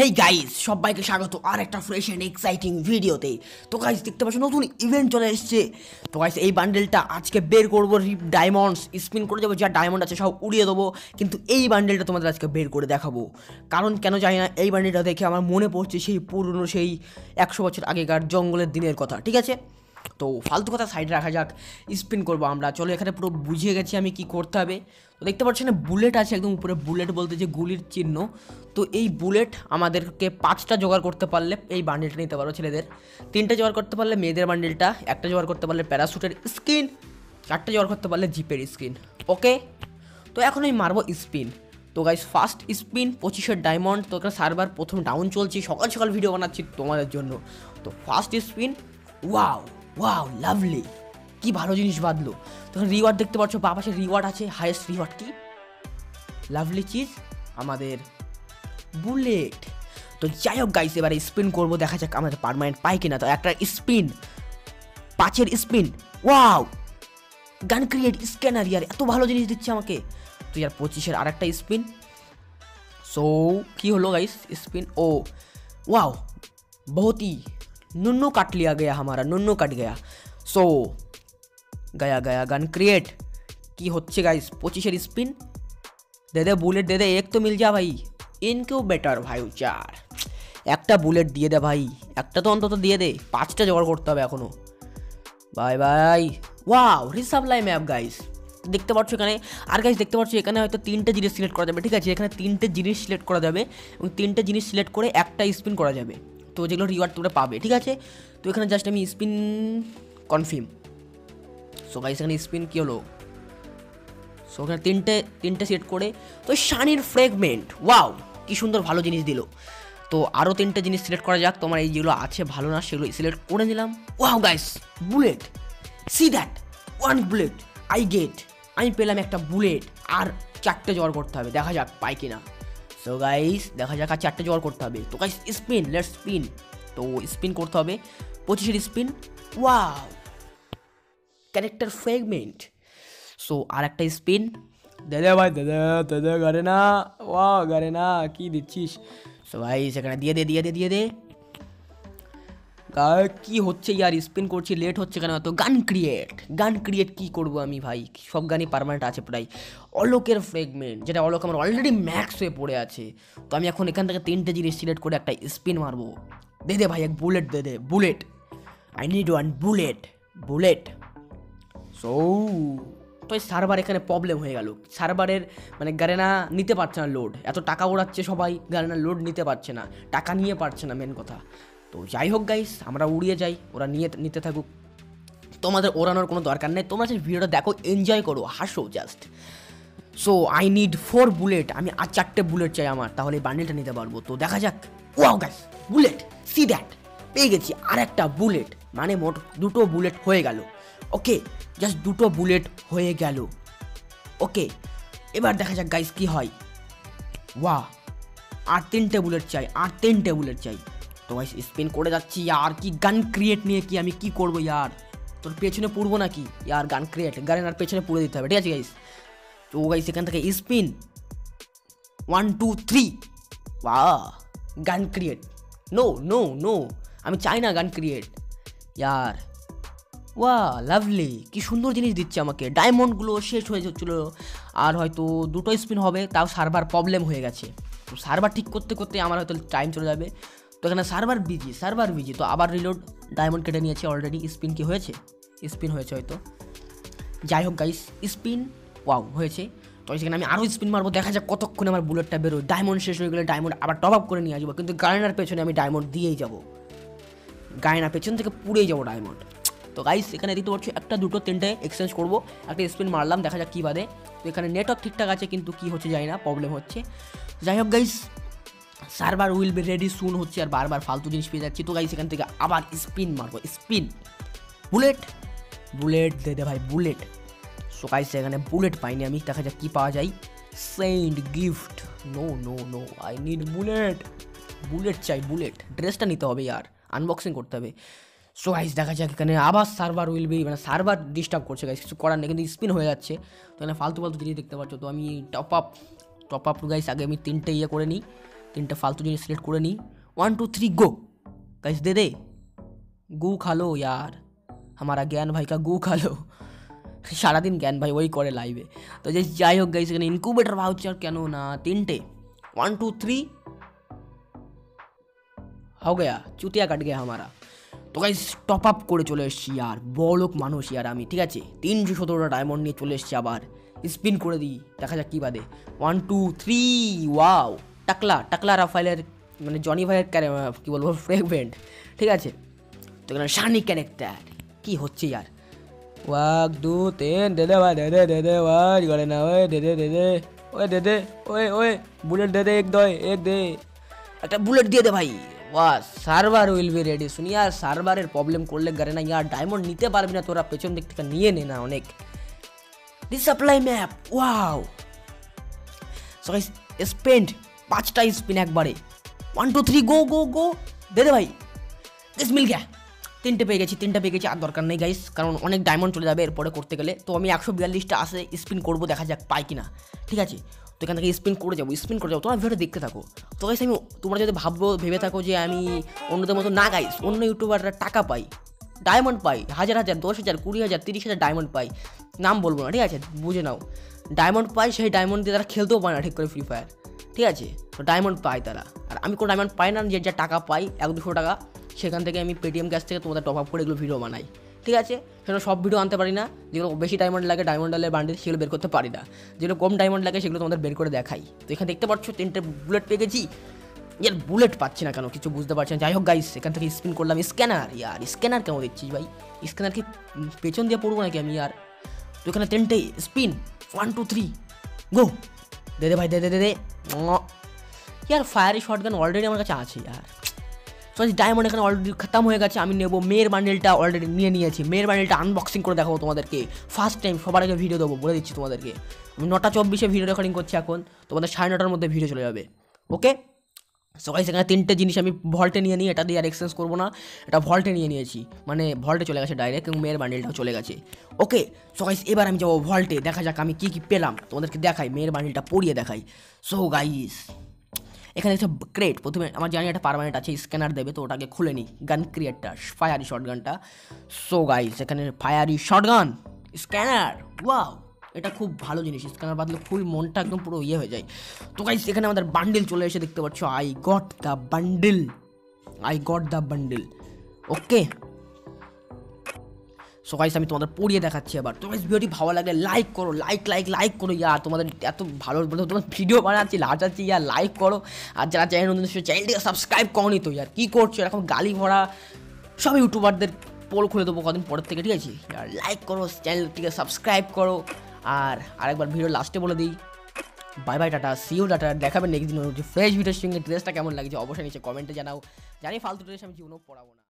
Hey guys, সবাইকে স্বাগত আর একটা ফ্রেশ এন্ড এক্সাইটিং ভিডিওতে। তো গাইস দেখতে পাচ্ছ নতুন ইভেন্ট চলে এসেছে। তো গাইস এই বান্ডেলটা আজকে বের করব, রিপ ডায়মন্ডস স্পিন করে যাব, যা ডায়মন্ড আছে সব উড়িয়ে দেবো। কিন্তু এই বান্ডেলটা তোমাদের আজকে বের করে দেখাবো, কারণ কেন জানি না এই বান্ডেলটা দেখে আমার মনে পড়ছে সেই পুরনো সেই 100 বছর আগেকার জঙ্গলের দিনের কথা। ঠিক আছে, তো ফালতু কথা সাইডে রাখা যাক, স্পিন করবো আমরা। চলো, এখানে পুরো বুঝিয়ে গেছি আমি কি করতে হবে। তো দেখতে পাচ্ছি না বুলেট আছে একদম উপরে, বুলেট বলতে যে গুলির চিহ্ন। তো এই বুলেট আমাদেরকে 5টা জোগাড় করতে পারলে এই বান্ডেলটা নিতে পারবো ছেলেদের, 3টা জোগাড় করতে পারলে মেয়েদের বান্ডেলটা, 1টা জোগাড় করতে পারলে প্যারাসুটের স্কিন, 4টা জোগাড় করতে পারলে জিপের স্কিন। ওকে, তো এখন আমি মারবো স্পিন। তো গাইস ফার্স্ট স্পিন 25-এর ডায়মন্ড। তো একটা সার্ভার প্রথম ডাউন চলছে, সকাল সকাল ভিডিও বানাচ্ছি তোমাদের জন্য। তো first spin, wow wow lovely, কি ভালো জিনিস বাঁধলো। তখন রিওয়ার্ড দেখতে পাচ্ছ, বা পাশে রিওয়ার্ড আছে, হাইয়েস্ট রিওয়ার্ড কি লাভলি চিজ আমাদের বুলেট। তো যাই হোক গাইস, এবারে স্পিন করবো, দেখা যাক আমাদের পার্মানেন্ট পাই কিনা। তো একটা স্পিন, 5-এর spin, wow gun create scanner, ইয়ার এত ভালো জিনিস দিচ্ছে আমাকে। তো ইয়ার 25-এর আর একটা স্পিন। সো কি হলো গাইস স্পিন, ও ওয়াও বহুতই नुन्नो काट लिया गया, हमारा नुन्नो काट गया। सो गया गया गन क्रिएट की होच्छे गाइस। 25-এর स्पिन दे दे, बुलेट दे दे, एक तो मिल जा भाई, इनको बेटर भाई चार, एकटा बुलेट दिए दे भाई, एकटा तो অন্তত দিয়ে দে। 5টা জোগাড় করতে হবে এখনো। Bye bye, wow resupply map guys দেখতে পাচ্ছ এখানে। আর গাইস দেখতে পাচ্ছ এখানে হয়তো 3টে জিনিস সিলেক্ট করা যাবে। ঠিক আছে, এখানে 3টে জিনিস সিলেক্ট করা যাবে এবং 3টে জিনিস সিলেক্ট করে একটা স্পিন করা যাবে। তো যেগুলো রিওয়ার্ড তোমরা পাবে। ঠিক আছে, তো এখানে জাস্ট আমি স্পিন কনফার্ম। সো গাইস এখানে স্পিন কী হলো, সো এখানে তিনটে সেট করে। তো শানির ফ্র্যাগমেন্ট, ওয়াও কি সুন্দর ভালো জিনিস দিল। তো আরও 3টে জিনিস সিলেক্ট করা যাক, তোমার এই যেগুলো আছে ভালো না সেগুলো সিলেক্ট করে নিলাম। Wow guys bullet, see that one bullet I get, আমি পেলাম একটা বুলেট। আর 4টে জোগাড় করতে হবে, দেখা যাক পাই কিনা। তো গাইস দেখা যাক, আর 4টে জোগাড় করতে হবে। তো গাইস স্পিন, লেটস স্পিন। তো স্পিন করতে হবে, 25-এর spin, wow character fragment. So আর একটা স্পিন, দাদা ভাই দাদা দাদা গারে না, ওয়াও গারে না কী দিচ্ছিস। সো গাইস এখানে দিয়ে দে দিয়ে দে দিয়ে দে, কী হচ্ছে ইয়ার স্পিন করছি লেট হচ্ছে কেন। তো গান ক্রিয়েট, গান ক্রিয়েট কী করবো আমি ভাই, সব গানই পার্মানেন্ট আছে প্রায়। অলোকের ফ্র্যাগমেন্ট, যেটা অলোক আমার অলরেডি ম্যাক্স হয়ে পড়ে আছে। তো আমি এখন এখান থেকে 3টে জিনিস সিলেক্ট করে একটা স্পিন মারবো। দে দে ভাই এক বুলেট দে দে, bullet I need one bullet bullet. So তো এই সার্ভার এখানে প্রবলেম হয়ে গেল, সার্ভারের মানে গারেনা নিতে পারছে না লোড, এত টাকা ওড়াচ্ছে সবাই, গারেনা লোড নিতে পারছে না, টাকা নিয়ে পারছে না মেন কথা। তো যাই হোক গাইস আমরা উড়িয়ে যাই, ওরা নিতে থাকুক, তোমাদের ওড়ানোর কোনো দরকার নেই, তোমরা সেই ভিডিওটা দেখো, এনজয় করো, হাসো just. So I need 4 bullet, আমি আর 4টে বুলেট চাই আমার, তাহলে বান্ডেলটা নিতে পারবো। তো দেখা যাক, wow guys bullet see that, পেয়ে গেছি আর একটা বুলেট, মানে মোট 2টো বুলেট হয়ে গেল। ওকে জাস্ট 2টো বুলেট হয়ে গেল। ওকে এবার দেখা যাক গাইস কি হয়। ওয়া আর 3টে বুলেট চাই, আর 3টে বুলেট চাই। তো গাইস স্পিন করে যাচ্ছি, আর কি গান ক্রিয়েট নিয়ে কি আমি কি করবো ইয়ার, তোর পেছনে পুড়বো নাকি ইয়ার, গান ক্রিয়েট গানের পেছনে পুড়ে দিতে হবে। ঠিক আছে গাইস, তো গাইস এখান থেকে স্পিন 1 2 3, ওয়াহ গান ক্রিয়েট, নো নো নো আমি চাই না গান ক্রিয়েট ইয়ার। ওয়াহ লাভলি কি সুন্দর জিনিস দিচ্ছে আমাকে, ডায়মন্ডগুলো শেষ হয়ে যাচ্ছিলো, আর হয়তো 2টো স্পিন হবে, তাও সার্ভার প্রবলেম হয়ে গেছে। তো সার্ভার ঠিক করতে করতে আমার হয়তো টাইম চলে যাবে। তো এখানে সার্ভার বিজি, সার্ভার বিজি। তো আবার রিলোড, ডায়মন্ড কেটে নিয়েছে অলরেডি। স্পিন কি হয়েছে, স্পিন হয়েছে হয়তো, যাই হোক গাইস স্পিন ওয়াও হয়েছে। তো সেখানে আমি আরও স্পিন মারবো, দেখা যাক কতক্ষণে আমার বুলেটটা বেরোয়। ডায়মন্ড শেষ হয়ে গেলে ডায়মন্ড আবার টপ আপ করে নিয়ে আসবো, কিন্তু গায়নার পেছনে আমি ডায়মন্ড দিয়েই যাবো, গায়নার পেছন থেকে পুড়েই যাবো ডায়মন্ড। তো গাইস এখানে দেখতে পাচ্ছি 1 2 3টে এক্সচেঞ্জ করবো, একটা স্পিন মারলাম, দেখা যাক কী বাদে। তো এখানে নেটওয়ার্ক ঠিকঠাক আছে, কিন্তু কী হচ্ছে জানি না, প্রবলেম হচ্ছে। যাই হোক guys server will be ready soon হচ্ছে, আর বারবার ফালতু জিনিস পেয়ে যাচ্ছি। তো গাইস এখান থেকে আবার স্পিন মারবো, স্পিন বুলেট বুলেট দে দে ভাই বুলেট। সো গাইস এখানে বুলেট পাইনি আমি, দেখা যাক কী পাওয়া যায়। Send gift, no no no I need bullet, bullet চাই বুলেট। ড্রেসটা নিতে হবে আর আনবক্সিং করতে হবে। সো গাইস দেখা যাক, এখানে আবার সার্ভার উইল বি, মানে সার্ভার ডিস্টার্ব করছে গাইস, কিছু করার নেই, কিন্তু স্পিন হয়ে যাচ্ছে। তো এখানে ফালতু জিনিস দেখতে পাচ্ছ। তো আমি টপ আপ গাইস আগে আমি 3টে ইয়ে করে নিই, তিনটা ফালতু জিনিস সিলেক্ট করে নিই। 1 2 3 गो। गाइस दे दे गू खा लो यार, हमारा ज्ञान भाई का गू खा लो। सारा दिन ज्ञान भाई वही करे लाइव है। तो जैसे जाइ होक गाइस এখানে ইনকিউবেটর ভাউচার কেন না তিনটে 1 2 3 हो गया, चुतिया कट गया हमारा। तो गाइस टॉप अप করে চলে এসেছি यार, বড় লোক মানুষ यार আমি, ঠিক আছে। 317 ডায়মন্ড নিয়ে চলে এসেছি, আবার স্পিন করে দিই, দেখা যাক কি বাদে। 1 2 3 ওয়াও, টাকলা টাকলা রাফায়েলের মানে জনি ভাইয়ের কি বলবো ফ্রেগমেন্ট, ঠিক আছে। তো এখানে শানি ক্যারেক্টার কি হচ্ছে यार, 1 2 3 দে দে দে দে দে দে ওয়াই করে না, ওই দে দে দে দে ওই দে দে ওই ওই বুলেট দে দে, এক দে একটা বুলেট দিয়ে দে ভাই। वाह सार्वर विल बी रेडी। सुन यार सार्वर प्रॉब्लेम करले करे ना यार, डायमंड नीते पारबि ना तोरा, पेचन दिक থেকে নিয়ে নে না অনেক। Resupply map wow. So guys spend 5টা স্পিন একবারে। 1 2 3 गो गो गो दे दे भाई। गाइस मिल गया, তিনটে পেয়ে গেছি, আর দরকার নেই गाइस, কারণ অনেক ডায়মন্ড চলে যাবে এরপরে করতে গেলে। তো আমি 142টা আছে স্পিন করব, দেখা যাক পাই কিনা, ঠিক আছে। তো এখান থেকে স্পিন করে যাবো, তোমরা ভিডিও দেখতে থাকো। তো গাইস আমি তোমরা যদি ভেবে থাকো যে আমি অন্যদের মতো না গাইস, অন্য ইউটিউবাররা টাকা পাই, ডায়মন্ড পাই, হাজার হাজার 10,000 20,000 30,000 ডায়মন্ড পাই, নাম বলবো না, ঠিক আছে, বুঝে নাও। ডায়মন্ড পাই, সেই ডায়মন্ড দিয়ে তারা খেলতেও পায় না ঠিক করে ফ্রি ফায়ার, ঠিক আছে। তো ডায়মন্ড পায় তারা, আর আমি কোনো ডায়মন্ড পাই না, যে যা টাকা পাই 100-200 টাকা, সেখান থেকে আমি পেটিএম ক্যাশ থেকে তোমাদের টপ আপ করে এগুলো ভিডিও বানাই, ঠিক আছে। সেগুলো সব ভিডিও আনতে পারি না, যেগুলো বেশি ডায়মন্ড লাগে, ডায়মন্ড আলের বান্ডিল সেগুলো বের করতে পারি না, যেগুলো কম ডায়মন্ড লাগে সেগুলো তোমাদের বের করে দেখাই। তো এখানে দেখতে পাচ্ছ 3টে বুলেট পেয়ে গেছি यार, বুলেট পাচ্ছি না কেন কিছু বুঝতে পারছি না। যাই হোক গাইস এখান থেকে স্পিন করলাম। স্ক্যানার यार, স্ক্যানার কেমন দিচ্ছিস ভাই, স্ক্যানার কি পেছন দিয়ে পড়বো নাকি আমি यार। তো এখানে 3টে স্পিন 1 2 3 গো দে দে ভাই দে দে দে দে यार। ফায়ারি শটগান অলরেডি আমার কাছে আছে यार। তো ডায়মন্ড এখানে অলরেডি খতম হয়ে গেছে, আমি নেব মেয়ের বান্ডেলটা, অলরেডি নিয়ে নিয়েছি। মেয়ের বান্ডেলটা আনবক্সিং করে দেখাবো তোমাদেরকে, ফার্স্ট টাইম সবার আগে ভিডিও দেবো বলে দিচ্ছি তোমাদেরকে। আমি 9:24 ভিডিও রেকর্ডিং করছি এখন, তোমাদের 9:30 মধ্যে ভিডিও চলে যাবে, ওকে। সো গাইস এখানে 3টে জিনিস আমি ভল্টে নিয়ে নিই, এটা দিয়ে আর এক্সচেঞ্জ করবো না, এটা ভল্টে নিয়ে নিয়েছি, মানে ভল্টে চলে গেছে ডাইরেক্ট, এবং মেয়ের বান্ডেলটাও চলে গেছে, ওকে। সো গাইস এবার আমি যাবো ভল্টে, দেখা যাক আমি কী কী পেলাম, তোমাদেরকে দেখাই, মেয়ের বান্ডেলটা পড়িয়ে দেখাই। সো গাইস এখানে একটা ক্রেট, প্রথমে আমার জানি একটা পার্মানেন্ট আছে, স্ক্যানার দেবে, তো ওটাকে খুলে নিই। গান ক্রিয়েটটা ফায়ারি শটগানটা। সো গাইস এখানে ফায়ারি শটগান স্ক্যানার ওয়াও, এটা খুব ভালো জিনিস, স্ক্যানার বাদলে ফুল মনটা একদম পুরো ইয়ে হয়ে যায়। তো গাইস এখানে আমাদের বান্ডিল চলে এসে দেখতে পাচ্ছ, I got the bundle okay. So guys আমি তোমাদের পড়িয়ে দেখাচ্ছি এবার। তো গাইস ভিডিওটি ভালো লাগলে লাইক করো, লাইক করো यार, তোমাদের এত ভালো তোমার ভিডিও বানাচ্ছি লাটাচ্ছি यार, লাইক করো। আর যারা চ্যানেল নতুন চ্যানেলটিকে সাবস্ক্রাইব করোনি তো यार, কী করছো এরকম গালি ভরা, সব ইউটিউবারদের পোল খুলে দেবো কদিন পরের থেকে, ঠিক আছে। আর লাইক করো, চ্যানেলটিকে সাবস্ক্রাইব করো। আর আরেকবার ভিডিও লাস্টে বলে দিই, বাই বাই টাটা সিও টাটা, দেখাবেন নেক্সট দিন ফ্রেশ ভিডিওর সঙ্গে। ড্রেসটা কেমন লাগছে অবশ্যই নিচে কমেন্টে জানাও, জানি ফালতু ড্রেস আমি জীবনেও পড়াবো না।